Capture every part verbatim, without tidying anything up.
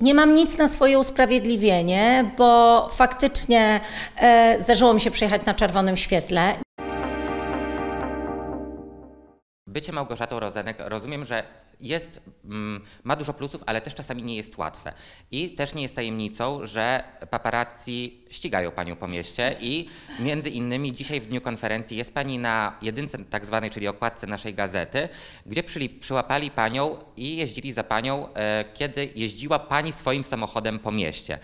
nie mam nic na swoje usprawiedliwienie, bo faktycznie e, zdarzyło mi się przejechać na czerwonym świetle. Bycie Małgorzatą Rozenek, rozumiem, że jest, ma dużo plusów, ale też czasami nie jest łatwe. I też nie jest tajemnicą, że paparazzi ścigają panią po mieście i między innymi dzisiaj w dniu konferencji jest pani na jedynce tak zwanej, czyli okładce naszej gazety, gdzie przy, przyłapali panią i jeździli za panią, e, kiedy jeździła pani swoim samochodem po mieście.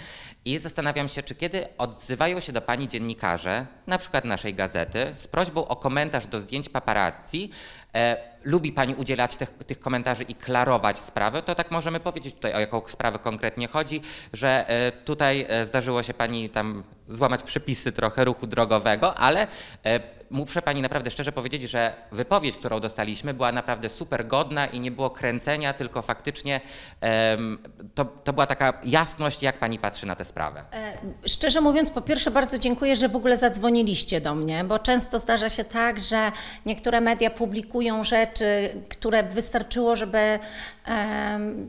I zastanawiam się, czy kiedy odzywają się do pani dziennikarze, na przykład naszej gazety, z prośbą o komentarz do zdjęć paparazzi, e, lubi pani udzielać tych, tych komentarzy i klarować sprawy, to tak możemy powiedzieć tutaj, o jaką sprawę konkretnie chodzi, że tutaj zdarzyło się pani tam złamać przepisy trochę ruchu drogowego, ale muszę pani naprawdę szczerze powiedzieć, że wypowiedź, którą dostaliśmy, była naprawdę super godna i nie było kręcenia, tylko faktycznie to, to była taka jasność, jak pani patrzy na tę sprawę. Szczerze mówiąc, po pierwsze bardzo dziękuję, że w ogóle zadzwoniliście do mnie, bo często zdarza się tak, że niektóre media publikują rzeczy, które wystarczyło, żeby,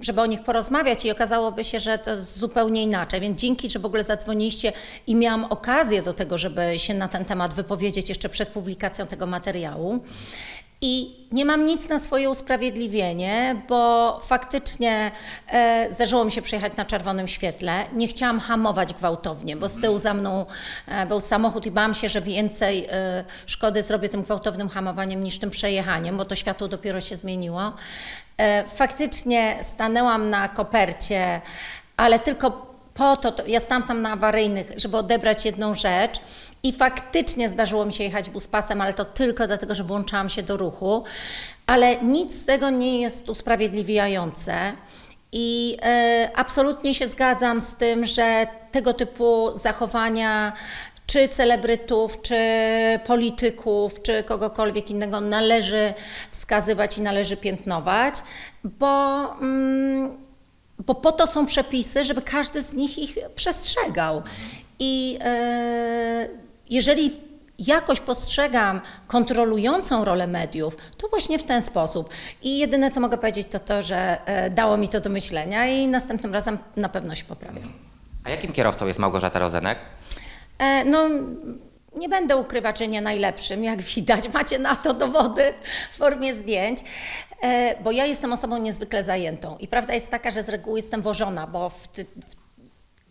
żeby o nich porozmawiać i okazałoby się, że to zupełnie inaczej, więc dzięki, że w ogóle zadzwoniliście i miałam okazję do tego, żeby się na ten temat wypowiedzieć jeszcze przed publikacją tego materiału. I nie mam nic na swoje usprawiedliwienie, bo faktycznie e, zdarzyło mi się przejechać na czerwonym świetle. Nie chciałam hamować gwałtownie, bo z tyłu za mną e, był samochód i bałam się, że więcej e, szkody zrobię tym gwałtownym hamowaniem niż tym przejechaniem, bo to światło dopiero się zmieniło. E, faktycznie stanęłam na kopercie, ale tylko po to, to, ja stałam tam na awaryjnych, żeby odebrać jedną rzecz i faktycznie zdarzyło mi się jechać buspasem, ale to tylko dlatego, że włączałam się do ruchu, ale nic z tego nie jest usprawiedliwiające i y, absolutnie się zgadzam z tym, że tego typu zachowania czy celebrytów, czy polityków, czy kogokolwiek innego należy wskazywać i należy piętnować, bo mm, Bo po to są przepisy, żeby każdy z nich ich przestrzegał. I e, jeżeli jakoś postrzegam kontrolującą rolę mediów, to właśnie w ten sposób. I jedyne, co mogę powiedzieć, to to, że e, dało mi to do myślenia i następnym razem na pewno się poprawię. A jakim kierowcą jest Małgorzata Rozenek? E, no, nie będę ukrywa, czy nie najlepszym, jak widać, macie na to dowody w formie zdjęć, bo ja jestem osobą niezwykle zajętą i prawda jest taka, że z reguły jestem wożona, bo w ty, w,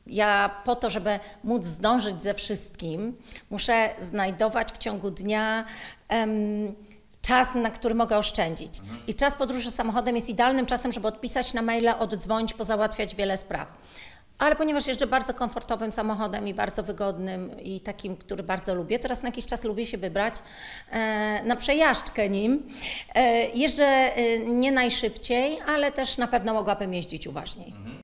ja po to, żeby móc zdążyć ze wszystkim, muszę znajdować w ciągu dnia um, czas, na który mogę oszczędzić. I czas podróży samochodem jest idealnym czasem, żeby odpisać na maile, oddzwonić, pozałatwiać wiele spraw. Ale ponieważ jeżdżę bardzo komfortowym samochodem i bardzo wygodnym i takim, który bardzo lubię, teraz na jakiś czas lubię się wybrać e, na przejażdżkę nim. E, jeżdżę e, nie najszybciej, ale też na pewno mogłabym jeździć uważniej. Mhm.